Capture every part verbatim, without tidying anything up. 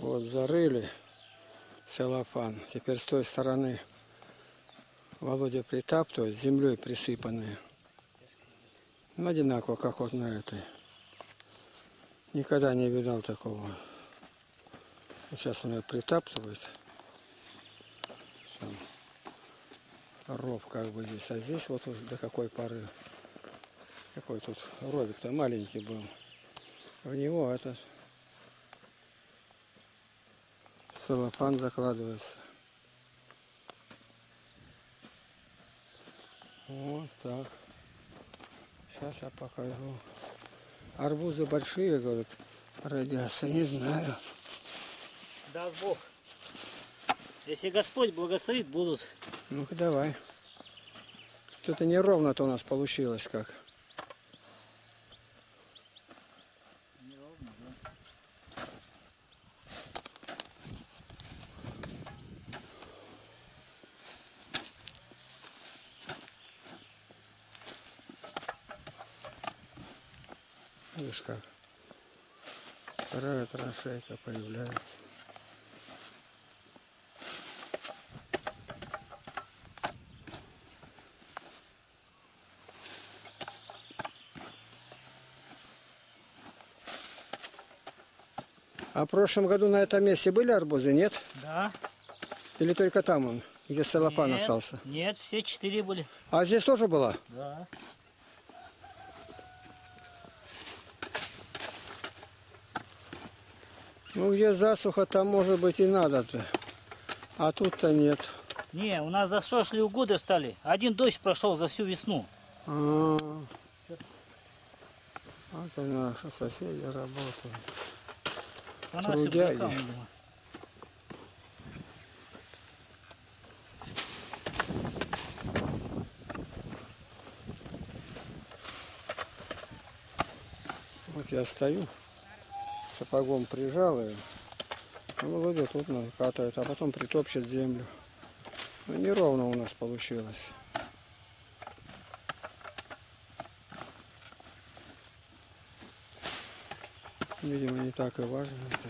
Вот, зарыли целлофан. Теперь с той стороны Володя притаптывает, землей присыпанные. Ну, одинаково, как вот на этой. Никогда не видал такого. Сейчас он ее притаптывает. Ров как бы здесь. А здесь вот до какой поры. Какой тут ровик-то маленький был. В него этот целлофан закладывается. Вот так. Сейчас я покажу. Арбузы большие, говорят, родятся, не знаю. Даст Бог. Если Господь благословит, будут. Ну-ка давай. Что-то неровно-то у нас получилось как. Неровно, да. Видишь как? Вторая траншейка появляется. А в прошлом году на этом месте были арбузы, нет? Да. Или только там он, где целлофан нет, остался? Нет, все четыре были. А здесь тоже была? Да. Ну, где засуха, там, может быть, и надо-то. А тут-то нет. Не, у нас за шли годы стали. Один дождь прошел за всю весну. А -а -а. Вот и наши соседи работают. Трудяги. Вот я стою, сапогом прижал ее, ну, вот тут накатывает, а потом притопчет землю. Ну, неровно у нас получилось. Видимо, не так и важно это.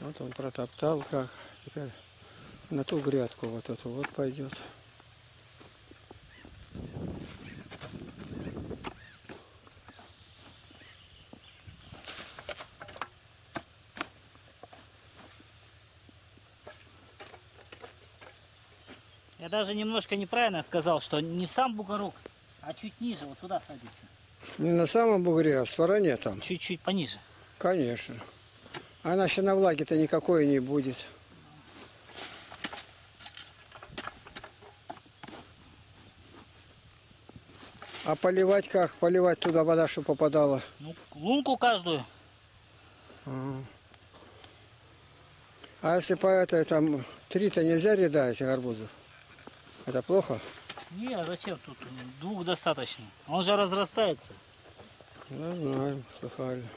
Вот он протоптал как. Теперь на ту грядку вот эту вот пойдет. Я даже немножко неправильно сказал, что не в сам бугорок, а чуть ниже, вот сюда садится. Не на самом бугре, а в стороне там. Чуть-чуть пониже. Конечно. Она еще на влаге-то никакой не будет. А поливать как? Поливать туда вода, чтобы попадала? Ну, лунку каждую. Ага. А если по этой там три-то нельзя ряда этих арбузов? Это плохо? Не, а зачем тут? Двух достаточно. Он же разрастается. Да, знаем, слыхали.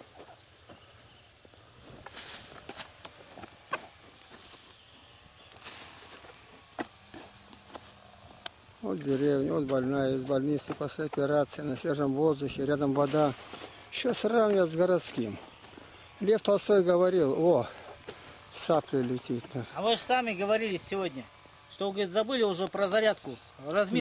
Вот деревня, вот больная из больницы после операции, на свежем воздухе, рядом вода. Еще сравнивают с городским. Лев Толстой говорил, о, сапля летит. А вы же сами говорили сегодня, что, говорит, забыли уже про зарядку. Размер